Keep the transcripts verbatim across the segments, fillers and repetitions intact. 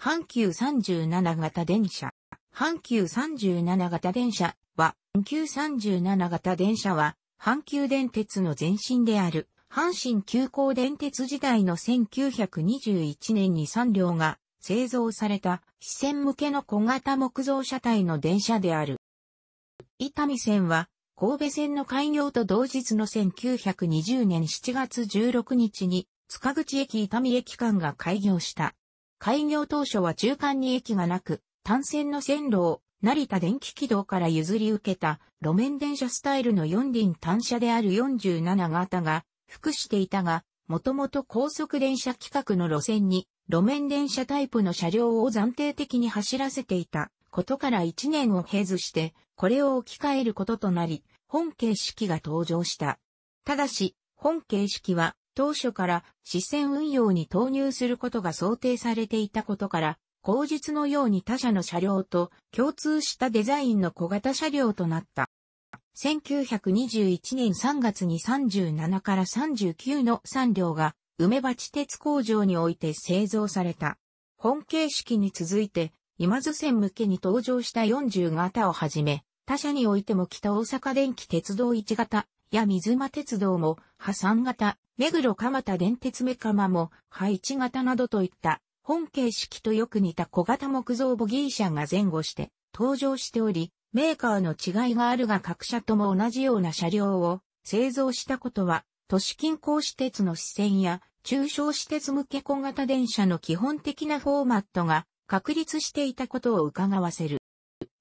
阪急さんじゅうなな型電車。阪急さんじゅうなな型電車は、阪急さんじゅうなな型電車は、阪急電鉄の前身である、阪神急行電鉄時代のせんきゅうひゃくにじゅういちねんにさん両が製造された、私線向けの小型木造車体の電車である。伊丹線は、神戸線の開業と同日のせんきゅうひゃくにじゅうねんしちがつじゅうろくにちに、塚口駅伊丹駅間が開業した。開業当初は中間に駅がなく、単線の線路を成田電気軌道から譲り受けた路面電車スタイルのよん輪単車であるよんじゅうなな型が服していたが、もともと高速電車規格の路線に路面電車タイプの車両を暫定的に走らせていたことからいちねんを経ずして、これを置き換えることとなり、本形式が登場した。ただし、本形式は当初から私線運用に投入することが想定されていたことから、後述のように他社の車両と共通したデザインの小型車両となった。せんきゅうひゃくにじゅういちねんさんがつにさんじゅうななからさんじゅうきゅうのさん両が梅鉢鉄工場において製造された。本形式に続いて、今津線向けに登場したよんじゅう型をはじめ、他社においても北大阪電気鉄道いち型や水間鉄道もはさん型、目黒蒲田電鉄目蒲もはいち型などといった本形式とよく似た小型木造ボギー車が前後して登場しており、メーカーの違いがあるが各社とも同じような車両を製造したことは、都市近郊私鉄の私線や中小私鉄向け小型電車の基本的なフォーマットが確立していたことを伺わせる。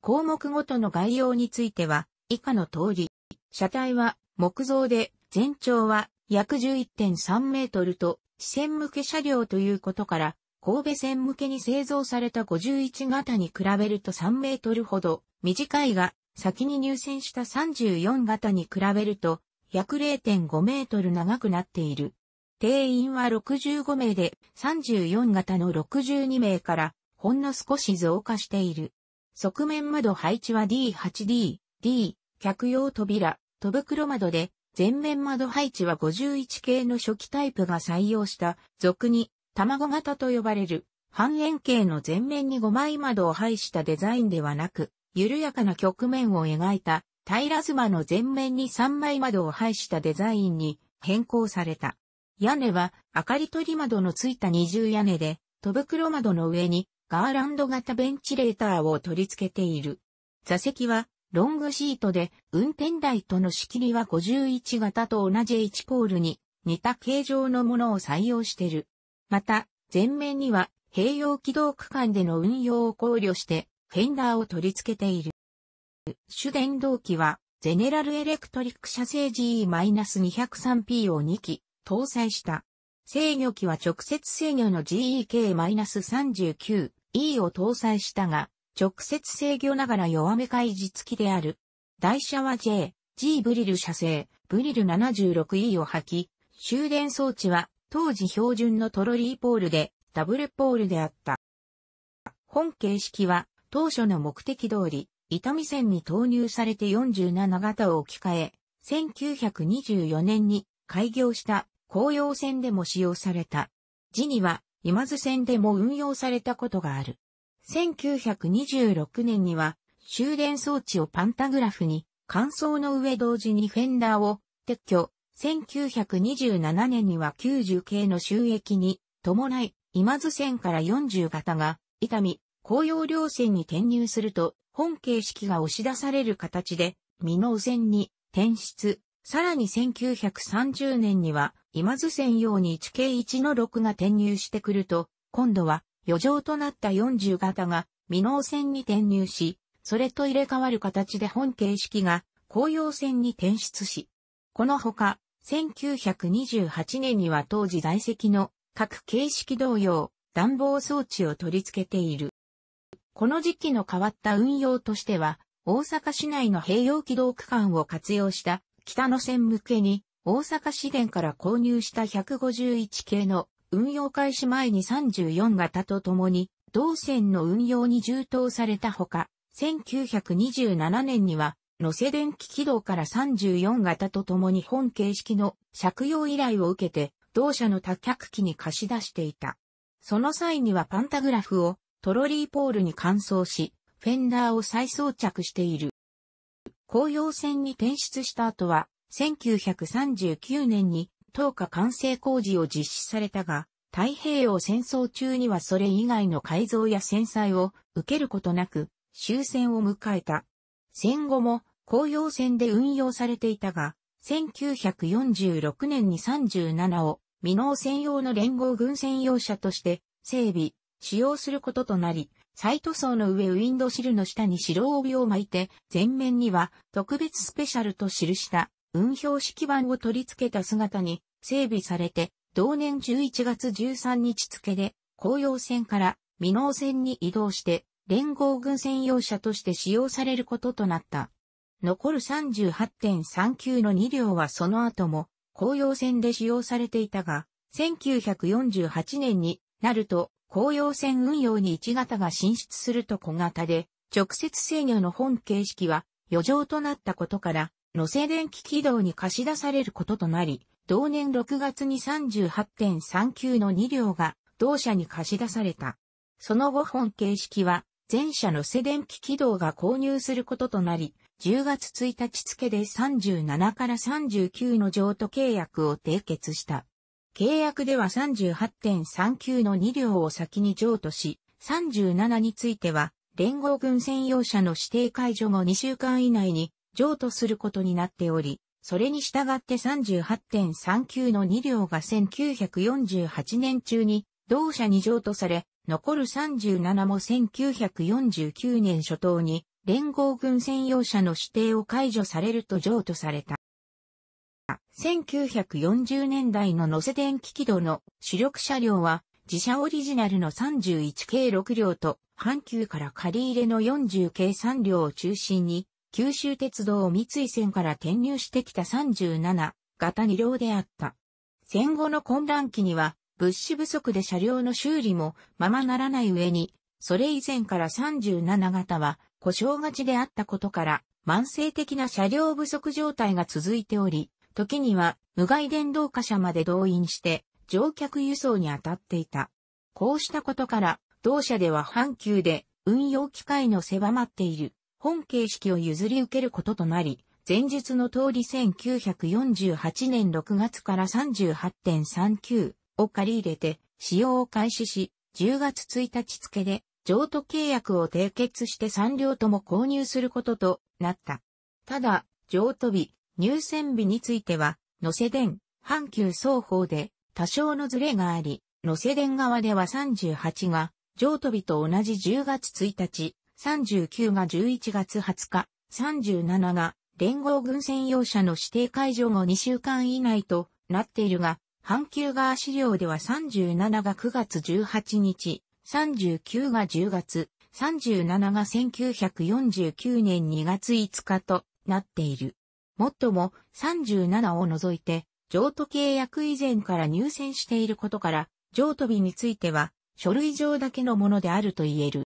項目ごとの概要については、以下の通り、車体は木造で、全長は約 じゅういってんさん メートルと、私線向け車両ということから、神戸線向けに製造されたごじゅういち型に比べるとさんメートルほど短いが、先に入線したさんじゅうよん型に比べると、約 れいてんご メートル長くなっている。定員はろくじゅうご名で、さんじゅうよん型のろくじゅうに名から、ほんの少し増加している。側面窓配置は ディーはちディー、D、客用扉、戸袋窓で、前面窓配置はごじゅういち系の初期タイプが採用した、俗に、卵型と呼ばれる、半円形の前面にごまい窓を配したデザインではなく、緩やかな曲面を描いた、平妻の前面にさんまい窓を配したデザインに変更された。屋根は、明かり取り窓のついた二重屋根で、戸袋窓の上に、ガーランド型ベンチレーターを取り付けている。座席はロングシートで運転台との仕切りはごじゅういち型と同じワンポールに似た形状のものを採用している。また、前面には併用軌道区間での運用を考慮してフェンダーを取り付けている。主電動機はゼネラルエレクトリック社製 ジーイーにひゃくさんピー をに機搭載した。制御機は直接制御の ジーイーケーさんじゅうきゅうイーを搭載したが、直接制御ながら弱め開示付きである。台車は J、G ブリル社製、ブリル ななじゅうろくイー を履き、終電装置は当時標準のトロリーポールで、ダブルポールであった。本形式は当初の目的通り、伊丹線に投入されてよんじゅうなな型を置き換え、せんきゅうひゃくにじゅうよねんに開業した紅葉線でも使用された。時には、今津線でも運用されたことがある。せんきゅうひゃくにじゅうろくねんには、終電装置をパンタグラフに、換装の上同時にフェンダーを撤去。せんきゅうひゃくにじゅうななねんにはきゅうじゅう系の収益に伴い、今津線からよんじゅう型が、伊丹、紅葉両線に転入すると、本形式が押し出される形で、箕面線に転出。さらにせんきゅうひゃくさんじゅうねんには、今津線用にいち系いちのろくが転入してくると、今度は余剰となったよんじゅう型が、箕面線に転入し、それと入れ替わる形で本形式が、紅葉線に転出し、このほか、せんきゅうひゃくにじゅうはちねんには当時在籍の各形式同様、暖房装置を取り付けている。この時期の変わった運用としては、大阪市内の併用軌道区間を活用した、北野線向けに大阪市電から購入したひゃくごじゅういち系の運用開始前にさんじゅうよん型とともに同線の運用に充当されたほか、せんきゅうひゃくにじゅうななねんには能勢電気軌道からさんじゅうよん型とともに本形式の借用依頼を受けて同社の多客機に貸し出していた。その際にはパンタグラフをトロリーポールに換装し、フェンダーを再装着している。紅葉線に転出した後は、せんきゅうひゃくさんじゅうきゅうねんに灯火完成工事を実施されたが、太平洋戦争中にはそれ以外の改造や戦災を受けることなく終戦を迎えた。戦後も紅葉線で運用されていたが、せんきゅうひゃくよんじゅうろくねんにさんじゅうななを未納専用の連合軍専用車として整備、使用することとなり、再塗装の上ウィンドシルの下に白帯を巻いて、前面には特別スペシャルと記した運標識板を取り付けた姿に整備されて、同年じゅういちがつじゅうさんにち付で、紅葉線から未納線に移動して、連合軍専用車として使用されることとなった。残る さんじゅうはちてんさんきゅう のに両はその後も紅葉線で使用されていたが、せんきゅうひゃくよんじゅうはちねんになると紅葉線運用にいち型が進出すると小型で、直接制御の本形式は余剰となったことから、野瀬電気軌道に貸し出されることとなり、同年ろくがつに さんじゅうはちてんさんきゅう のに両が同社に貸し出された。その後本形式は全社野瀬電気軌道が購入することとなり、じゅうがつついたち付でさんじゅうななからさんじゅうきゅうの譲渡契約を締結した。契約では さんじゅうはちてんさんきゅう のに両を先に譲渡し、さんじゅうななについては連合軍専用車の指定解除後にしゅうかん以内に譲渡することになっており、それに従って さんじゅうはちてんさんきゅう のに両がせんきゅうひゃくよんじゅうはちねん中に同社に譲渡され、残るさんじゅうななもせんきゅうひゃくよんじゅうきゅうねん初頭に連合軍専用車の指定を解除されると譲渡された。せんきゅうひゃくよんじゅうねんだいの野瀬電気軌道の主力車両は自社オリジナルのさんじゅういちけいろく両と阪急から借り入れのよんじゅうけいさん両を中心に、九州鉄道三井線から転入してきたさんじゅうなながたに両であった。戦後の混乱期には物資不足で車両の修理もままならない上に、それ以前からさんじゅうなな型は故障がちであったことから慢性的な車両不足状態が続いており、時には無害電動貨車まで動員して乗客輸送に当たっていた。こうしたことから同社では阪急で運用機会の狭まっている本形式を譲り受けることとなり、前述の通りせんきゅうひゃくよんじゅうはちねんろくがつから さんじゅうはちてんさんきゅう を借り入れて使用を開始し、じゅうがつついたち付で譲渡契約を締結してさん両とも購入することとなった。ただ、譲渡日、入線日については、野瀬電、阪急双方で多少のズレがあり、野瀬電側ではさんじゅうはちが譲渡日と同じじゅうがつついたち、さんじゅうきゅうがじゅういちがつはつか、さんじゅうななが連合軍専用車の指定解除後にしゅうかん以内となっているが、阪急側資料ではさんじゅうなながくがつじゅうはちにち、さんじゅうきゅうがじゅうがつ、さんじゅうなながせんきゅうひゃくよんじゅうきゅうねんにがついつかとなっている。もっともさんじゅうななを除いて、譲渡契約以前から入線していることから、譲渡日については書類上だけのものであると言える。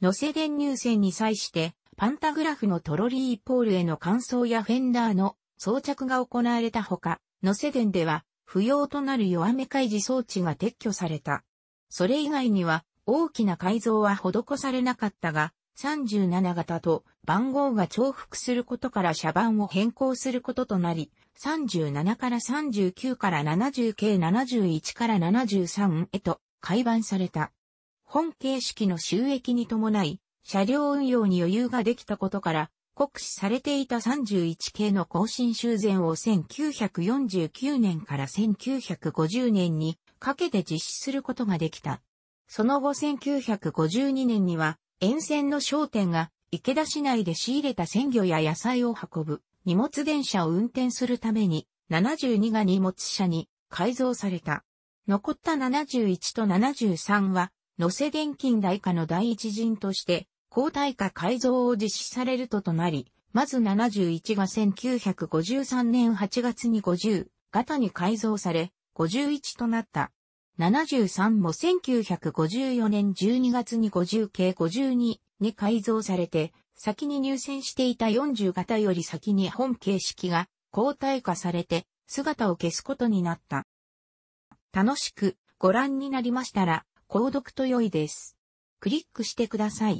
野瀬電入線に際して、パンタグラフのトロリーポールへの換装やフェンダーの装着が行われたほか、野瀬電では不要となる弱め開示装置が撤去された。それ以外には大きな改造は施されなかったが、さんじゅうなな型と番号が重複することから車番を変更することとなり、さんじゅうななからさんじゅうきゅうからななじゅう系ななじゅういちからななじゅうさんへと改版された。本形式の収益に伴い、車両運用に余裕ができたことから、酷使されていたさんじゅういち系の更新修繕をせんきゅうひゃくよんじゅうきゅうねんからせんきゅうひゃくごじゅうねんにかけて実施することができた。その後せんきゅうひゃくごじゅうにねんには、沿線の商店が池田市内で仕入れた鮮魚や野菜を運ぶ荷物電車を運転するために、ななじゅうにが荷物車に改造された。残ったななじゅういちとななじゅうさんは、野瀬電近代化の第一陣として、高代化改造を実施されるととなり、まずななじゅういちがせんきゅうひゃくごじゅうさんねんはちがつにごじゅう型に改造され、ごじゅういちとなった。ななじゅうさんもせんきゅうひゃくごじゅうよねんじゅうにがつにごじゅう系ごじゅうにに改造されて、先に入線していたよんじゅう型より先に本形式が高代化されて、姿を消すことになった。楽しくご覧になりましたら、購読と良いです。クリックしてください。